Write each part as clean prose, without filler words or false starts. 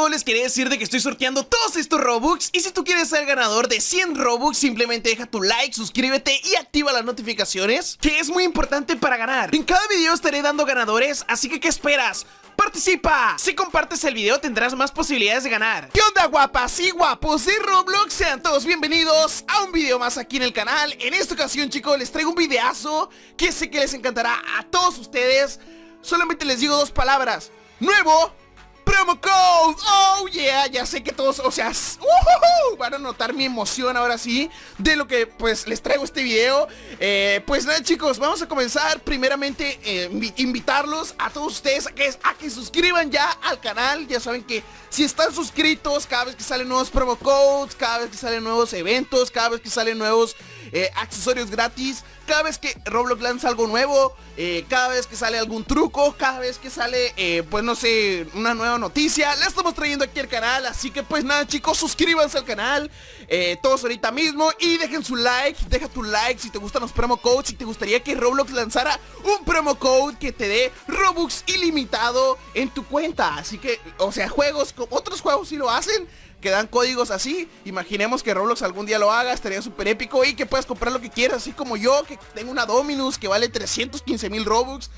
todo les quería decir de que estoy sorteando todos estos Robux. Y si tú quieres ser ganador de 100 Robux, simplemente deja tu like, suscríbete y activa las notificaciones, que es muy importante para ganar. En cada video estaré dando ganadores, así que ¿qué esperas? ¡Participa! Si compartes el video tendrás más posibilidades de ganar. ¿Qué onda, guapas y guapos de Roblox? Sean todos bienvenidos a un video más aquí en el canal. En esta ocasión, chicos, les traigo un videazo que sé que les encantará a todos ustedes. Solamente les digo dos palabras: nuevo promo code. Oh yeah, ya sé que todos, o sea, van a notar mi emoción ahora sí de lo que pues les traigo este video. Pues nada, chicos, vamos a comenzar. Primeramente invitarlos a todos ustedes a que suscriban ya al canal. Ya saben que si están suscritos, cada vez que salen nuevos promo codes, cada vez que salen nuevos eventos, cada vez que salen nuevos accesorios gratis, cada vez que Roblox lanza algo nuevo, cada vez que sale algún truco, cada vez que sale, pues no sé, una nueva noticia, la estamos trayendo aquí al canal. Así que pues nada, chicos, suscríbanse al canal, todos ahorita mismo, y dejen su like, deja tu like si te gustan los promo codes, si te gustaría que Roblox lanzara un promo code que te dé Robux ilimitado en tu cuenta. Así que, o sea, juegos, otros juegos sí lo hacen, que dan códigos así. Imaginemos que Roblox algún día lo haga, estaría súper épico, y que puedas comprar lo que quieras, así como yo, que tengo una Dominus que vale 315.000 Robux,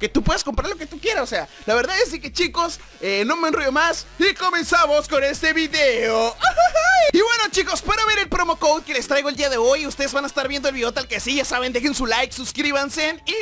que tú puedas comprar lo que tú quieras. O sea, la verdad es que, chicos, no me enrollo más y comenzamos con este video. Y bueno, chicos, para ver el promo code que les traigo el día de hoy, ustedes van a estar viendo el video tal que sí, ya saben, dejen su like, suscríbanse y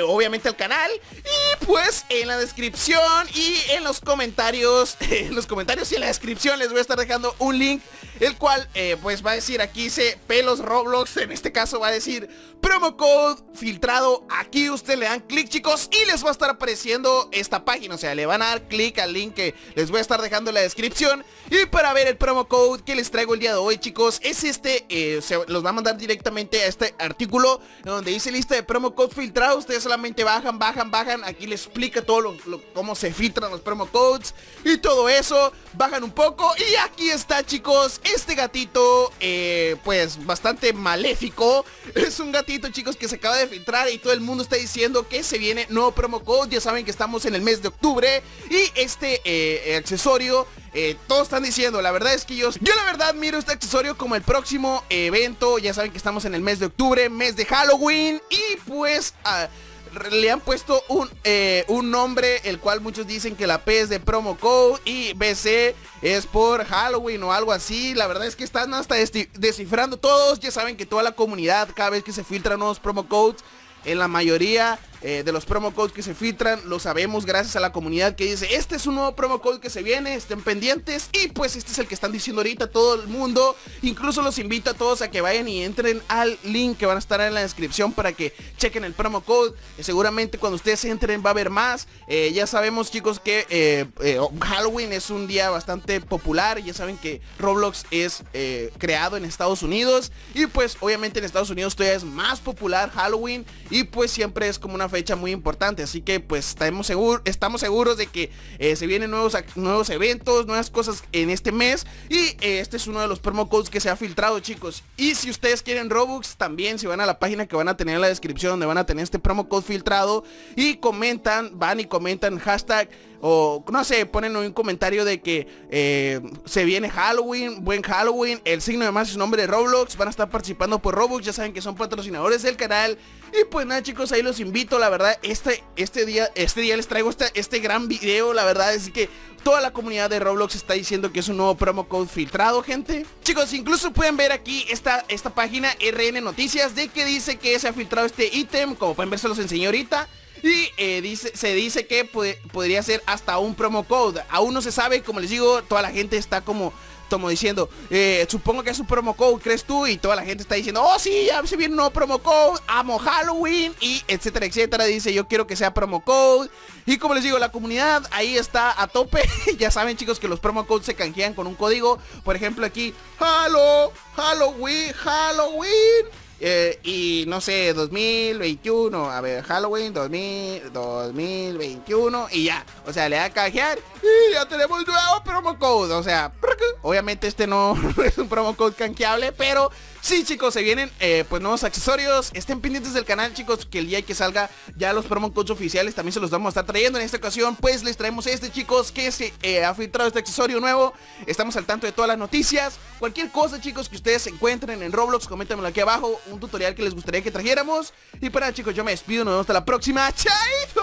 obviamente al canal, y pues en la descripción y en los comentarios, en los comentarios y en la descripción les voy a estar dejando un link, el cual pues va a decir, aquí dice Pelos Roblox, en este caso va a decir promo code filtrado. Aquí ustedes le dan clic, chicos, y les va a estar apareciendo esta página. O sea, le van a dar clic al link que les voy a estar dejando en la descripción. Y para ver el promo code que les traigo el día de hoy, chicos, es este, se los va a mandar directamente a este artículo donde dice lista de promo code filtrado. Ustedes solamente bajan, aquí les explica todo cómo se filtran los promo codes y todo eso. Bajan un poco y aquí está, chicos, este gatito, pues bastante maléfico. Es un gatito, chicos, que se acaba de filtrar y todo el mundo está diciendo que se viene nuevo promo code. Ya saben que estamos en el mes de octubre y este accesorio, todos están diciendo, la verdad es que yo la verdad miro este accesorio como el próximo evento. Ya saben que estamos en el mes de octubre, mes de Halloween, y pues le han puesto un nombre, el cual muchos dicen que la P es de promo code y BC es por Halloween o algo así. La verdad es que están hasta descifrando todos. Ya saben que toda la comunidad, cada vez que se filtran nuevos promo codes, en la mayoría de los promo codes que se filtran, lo sabemos gracias a la comunidad que dice, este es un nuevo promo code que se viene, estén pendientes. Y pues este es el que están diciendo ahorita todo el mundo. Incluso los invito a todos a que vayan y entren al link que van a estar en la descripción para que chequen el promo code. Seguramente cuando ustedes entren va a haber más. Ya sabemos, chicos, que Halloween es un día bastante popular. Ya saben que Roblox es creado en Estados Unidos, y pues obviamente en Estados Unidos todavía es más popular Halloween, y pues siempre es como una fecha muy importante. Así que pues estamos seguros de que se vienen nuevos eventos, nuevas cosas en este mes. Y este es uno de los promo codes que se ha filtrado, chicos. Y si ustedes quieren Robux, también si van a la página que van a tener en la descripción, donde van a tener este promo code filtrado, y comentan, van y comentan hashtag, o no sé, ponen un comentario de que se viene Halloween, buen Halloween, el signo de más es nombre de Roblox, van a estar participando por Robux. Ya saben que son patrocinadores del canal. Y pues nada, chicos, ahí los invito. La verdad, este día les traigo este gran video. La verdad es que toda la comunidad de Roblox está diciendo que es un nuevo promo code filtrado, gente. Chicos, incluso pueden ver aquí esta página RN Noticias, de que dice que se ha filtrado este ítem, como pueden ver, se los enseñé ahorita. Y se dice que podría ser hasta un promo code. Aún no se sabe, como les digo, toda la gente está como diciendo, supongo que es un promo code, ¿crees tú? Y toda la gente está diciendo, oh sí, ya se viene un nuevo promo code, amo Halloween, y etcétera, etcétera. Dice, yo quiero que sea promo code. Y como les digo, la comunidad ahí está a tope. Ya saben, chicos, que los promo codes se canjean con un código. Por ejemplo, aquí Halloween y no sé, 2021, a ver, Halloween 2021, y ya, o sea, le da a canjear y ya tenemos nuevo promo code. O sea, Obviamente este no es un promo code canjeable, pero sí, chicos, se vienen pues nuevos accesorios. Estén pendientes del canal, chicos, que el día que salga ya los promo codes oficiales también se los vamos a estar trayendo. En esta ocasión pues les traemos este, chicos, que se ha filtrado este accesorio nuevo. Estamos al tanto de todas las noticias. Cualquier cosa, chicos, que ustedes encuentren en Roblox, coméntamelo aquí abajo, un tutorial que les gustaría que trajéramos. Y para, chicos, yo me despido, nos vemos hasta la próxima. ¡Chaito!